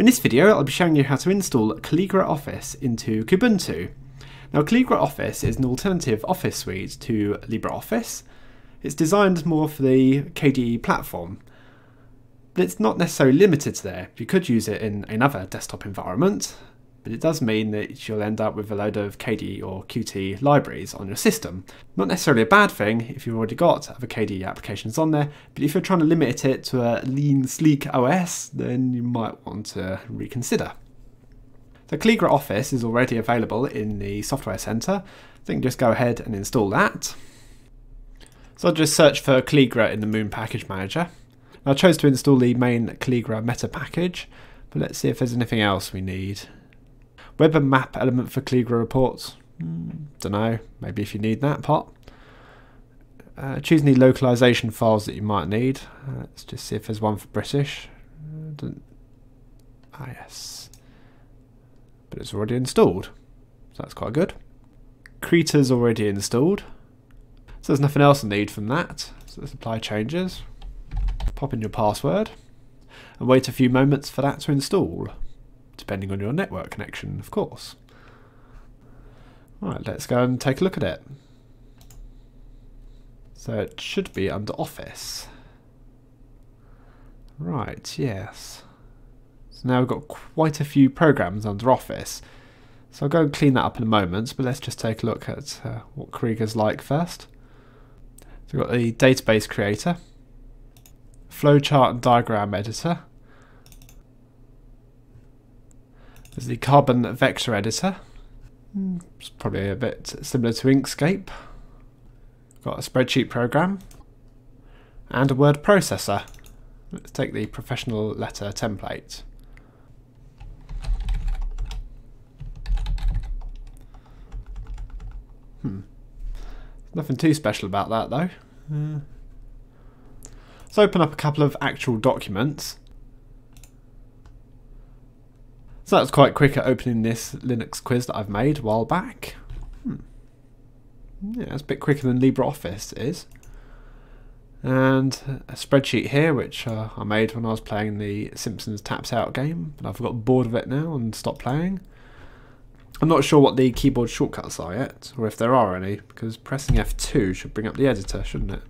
In this video, I'll be showing you how to install Calligra Office into Kubuntu. Now, Calligra Office is an alternative office suite to LibreOffice. It's designed more for the KDE platform, but it's not necessarily limited to there. You could use it in another desktop environment, but it does mean that you'll end up with a load of KDE or QT libraries on your system. Not necessarily a bad thing if you've already got other KDE applications on there, but if you're trying to limit it to a lean, sleek OS, then you might want to reconsider. The Calligra Office is already available in the Software Center, so you can just go ahead and install that. So I'll just search for Calligra in the Moon Package Manager. I chose to install the main Calligra meta package, but let's see if there's anything else we need. Web and map element for Calligra reports. Don't know, maybe if you need that part. Choose any localization files that you might need. Let's just see if there's one for British. Yes. But it's already installed, so that's quite good. Krita's already installed, so there's nothing else I need from that. So let's apply changes. Pop in your password and wait a few moments for that to install, depending on your network connection, of course. Alright, let's go and take a look at it. So it should be under Office. Right, yes. So now we've got quite a few programs under Office. So I'll go and clean that up in a moment, but let's just take a look at what Calligra's like first. So we've got the database creator, flowchart and diagram editor. There's the carbon vector editor. It's probably a bit similar to Inkscape. Got a spreadsheet program and a word processor. Let's take the professional letter template. Nothing too special about that though. Let's open up a couple of actual documents. So that's quite quick at opening this Linux quiz that I've made a while back. Yeah, that's a bit quicker than LibreOffice is. And a spreadsheet here, which I made when I was playing the Simpsons Taps Out game, but I've got bored of it now and stopped playing. I'm not sure what the keyboard shortcuts are yet, or if there are any, because pressing F2 should bring up the editor, shouldn't it?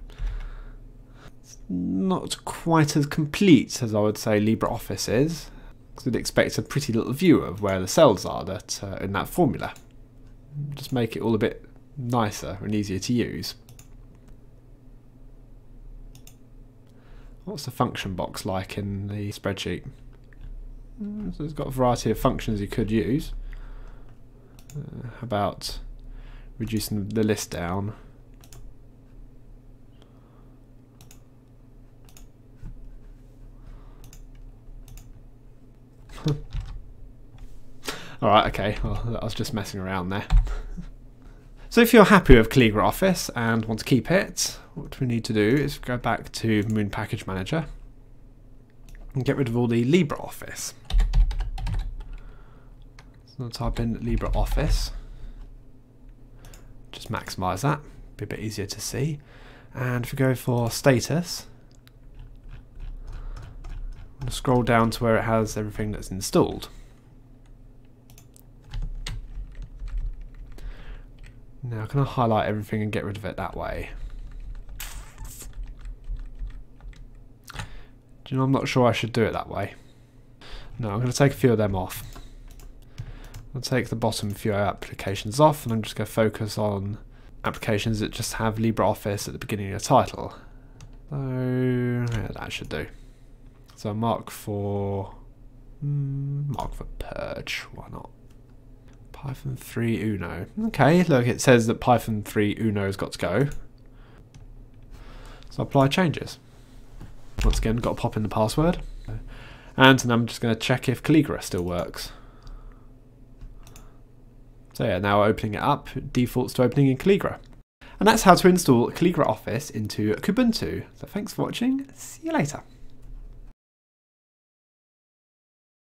It's not quite as complete as I would say LibreOffice is. We'd expect a pretty little view of where the cells are that in that formula. Just make it all a bit nicer and easier to use. What's the function box like in the spreadsheet? So it's got a variety of functions you could use. How about reducing the list down? Alright, okay, well, I was just messing around there. So if you're happy with Calligra Office and want to keep it, what we need to do is go back to Moon Package Manager and get rid of all the LibreOffice. So I'll type in LibreOffice, just maximise that, be a bit easier to see. And if we go for status, I'm going to scroll down to where it has everything that's installed. Now can I highlight everything and get rid of it that way? Do you know, I'm not sure I should do it that way. No, I'm going to take a few of them off. I'll take the bottom few applications off and I'm just going to focus on applications that just have LibreOffice at the beginning of the title. So yeah, that should do. So mark for purge, why not? Python 3 Uno. Okay, look, it says that Python 3 Uno's got to go. So apply changes. Once again, got to pop in the password. And I'm just going to check if Calligra still works. So yeah, now opening it up, it defaults to opening in Calligra. And that's how to install Calligra Office into Kubuntu. So thanks for watching, see you later.